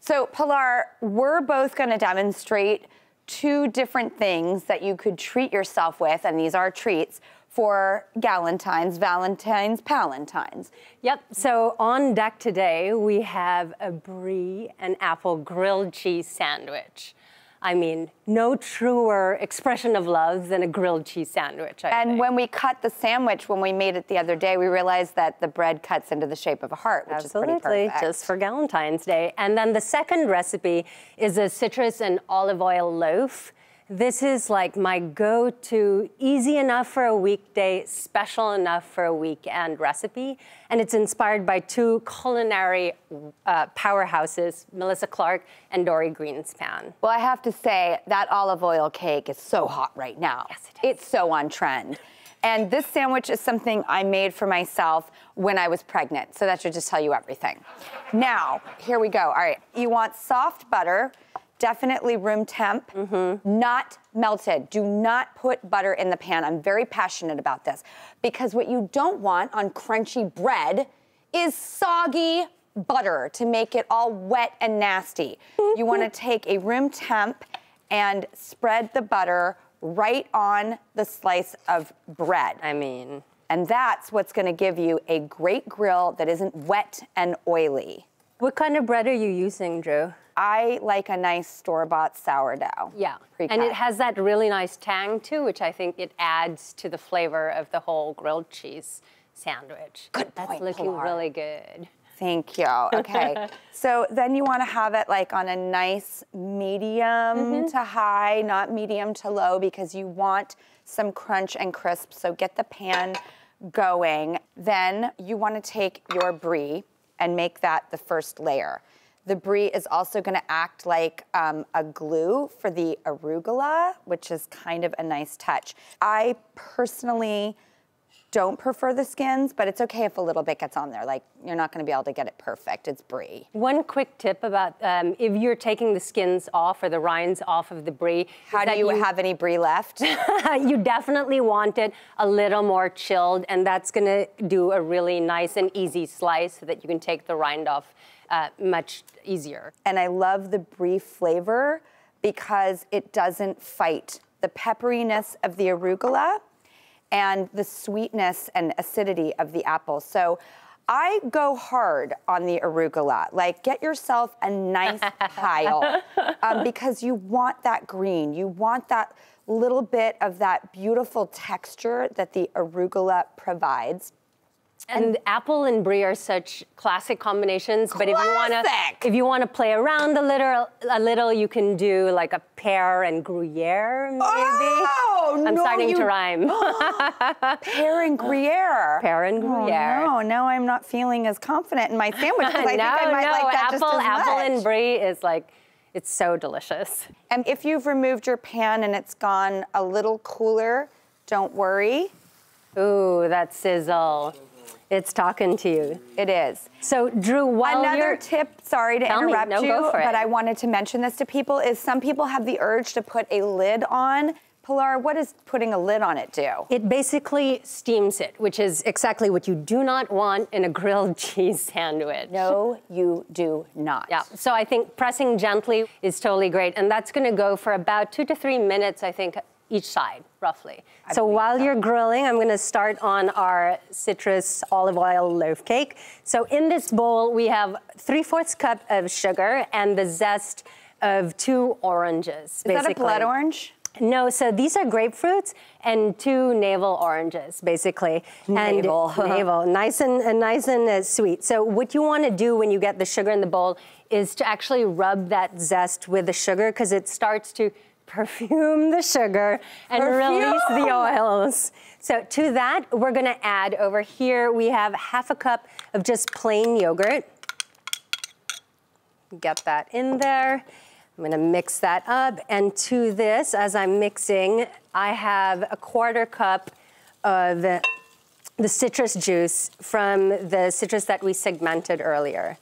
So Pilar, we're both going to demonstrate two different things that you could treat yourself with, and these are treats, for Galentine's, Valentine's, Palentine's. Yep, so on deck today, we have a brie and apple grilled cheese sandwich. I mean, no truer expression of love than a grilled cheese sandwich, I think. When we cut the sandwich, when we made it the other day, we realized that the bread cuts into the shape of a heart, which is pretty perfect. Just for Galentine's Day. And then the second recipe is a citrus and olive oil loaf. This is like my go-to, easy enough for a weekday, special enough for a weekend recipe. And it's inspired by two culinary powerhouses, Melissa Clark and Dorie Greenspan. Well, I have to say, that olive oil cake is so hot right now. Yes, it is. It's so on trend. And this sandwich is something I made for myself when I was pregnant. So that should just tell you everything. Now, here we go. All right, you want soft butter. Definitely room temp, not melted. Do not put butter in the pan. I'm very passionate about this because what you don't want on crunchy bread is soggy butter to make it all wet and nasty. You want to take a room temp and spread the butter right on the slice of bread. I mean. And that's what's going to give you a great grill that isn't wet and oily. What kind of bread are you using, Drew? I like a nice store-bought sourdough. Yeah, and it has that really nice tang too, which I think it adds to the flavor of the whole grilled cheese sandwich. Good point, Pilar. That's looking really good. Thank you, okay. So then you wanna have it like on a nice medium to high, not medium to low, because you want some crunch and crisp, so get the pan going. Then you wanna take your brie and make that the first layer. The brie is also gonna act like a glue for the arugula, which is kind of a nice touch. I personally don't prefer the skins, but it's okay if a little bit gets on there. Like, you're not gonna be able to get it perfect, it's brie. One quick tip about if you're taking the skins off or the rinds off of the brie. How do you have any brie left? You definitely want it a little more chilled, and that's gonna do a really nice and easy slice so that you can take the rind off much easier. And I love the brie flavor because it doesn't fight the pepperiness of the arugula and the sweetness and acidity of the apple. So I go hard on the arugula. Like, get yourself a nice pile because you want that green. You want that little bit of that beautiful texture that the arugula provides. And apple and brie are such classic combinations, but if you wanna play around a little, you can do like a pear and Gruyere, maybe. Oh, I'm starting to rhyme. Pear and Gruyere. Pear and Gruyere. Oh, no, now I'm not feeling as confident in my sandwich because I think I might like that just as much. Apple and brie is like, it's so delicious. And if you've removed your pan and it's gone a little cooler, don't worry. Ooh, that sizzle. It's talking to you. It is. So, Drew, while Another tip, sorry to interrupt you, but I wanted to mention this to people, is some people have the urge to put a lid on. Pilar, what does putting a lid on it do? It basically steams it, which is exactly what you do not want in a grilled cheese sandwich. No, you do not. Yeah, so I think pressing gently is totally great, and that's gonna go for about 2 to 3 minutes, I think, each side, roughly. So while you're grilling, I'm gonna start on our citrus olive oil loaf cake. So in this bowl, we have 3/4 cup of sugar and the zest of 2 oranges, basically. Is that a blood orange? No, so these are grapefruits and 2 navel oranges, basically. Navel. And navel, nice and sweet. So what you wanna do when you get the sugar in the bowl is to actually rub that zest with the sugar, because it starts to perfume the sugar and release the oils. So to that, we're gonna add over here, we have 1/2 cup of just plain yogurt. Get that in there. I'm gonna mix that up. And to this, as I'm mixing, I have 1/4 cup of the citrus juice from the citrus that we segmented earlier.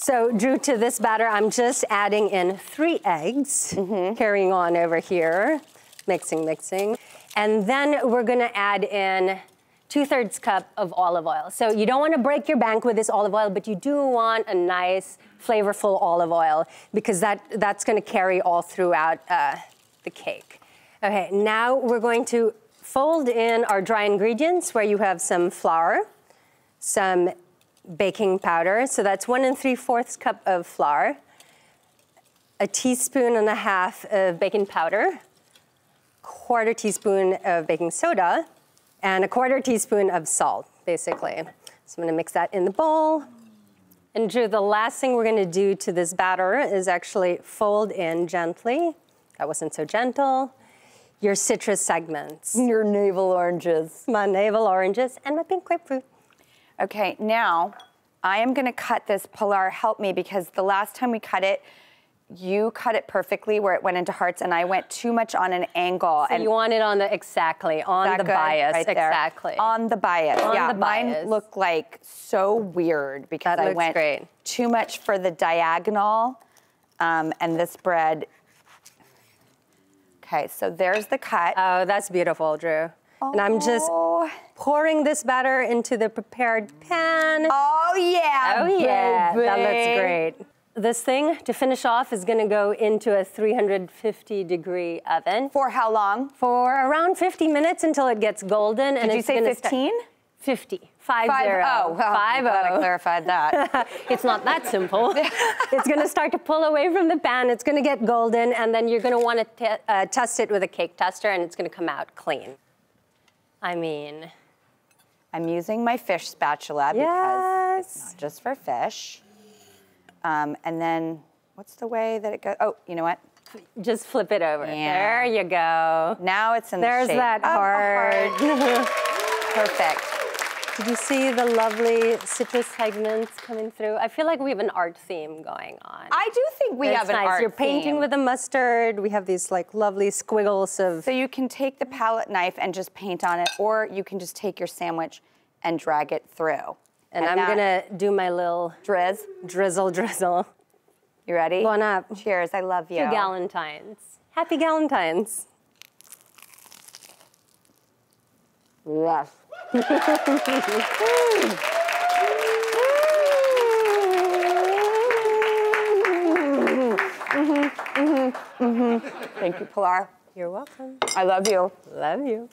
So, Drew, to this batter, I'm just adding in 3 eggs, carrying on over here, mixing. And then we're gonna add in 2/3 cup of olive oil. So you don't want to break your bank with this olive oil, but you do want a nice, flavorful olive oil because that's going to carry all throughout the cake. Okay, now we're going to fold in our dry ingredients where you have some flour, some baking powder. So that's 1 3/4 cup of flour, a 1.5 teaspoons of baking powder, 1/4 teaspoon of baking soda, and 1/4 teaspoon of salt, basically. So I'm gonna mix that in the bowl. And Drew, the last thing we're gonna do to this batter is actually fold in gently, that wasn't so gentle, your citrus segments. Your navel oranges. My navel oranges and my pink grapefruit. Okay, now I am gonna cut this. Pilar, help me, because the last time we cut it, you cut it perfectly where it went into hearts, and I went too much on an angle. So and you want it on the, exactly, on the bias. Right exactly. There. On the bias, on yeah. The bias. Mine looked like so weird because that I went great. Too much for the diagonal, and this bread. Okay, so there's the cut. Oh, that's beautiful, Drew. Oh. And I'm just pouring this batter into the prepared pan. Oh, yeah, oh, yeah, baby. That looks great. This thing, to finish off, is gonna go into a 350-degree oven. For how long? For around 50 minutes until it gets golden. Did and you it's say 15? 50, 5-0. Oh, well, I'm glad I clarified that. It's not that simple. It's gonna start to pull away from the pan, it's gonna get golden, and then you're gonna wanna test it with a cake tester, and it's gonna come out clean. I mean, I'm using my fish spatula because it's not just for fish. And then, what's the way that it goes? Oh, you know what? Just flip it over. Yeah. There you go. Now it's in the shape. There's that heart. Perfect. Did you see the lovely citrus segments coming through? I feel like we have an art theme going on. I do think we have an art theme. You're painting with a mustard. We have these like lovely squiggles of... So you can take the palette knife and just paint on it, or you can just take your sandwich and drag it through. And I'm gonna do my little drizzle. You ready? One up. Cheers, I love you. To Galentines. Happy Galentines. Yes. Thank you, Pilar. You're welcome. I love you. Love you.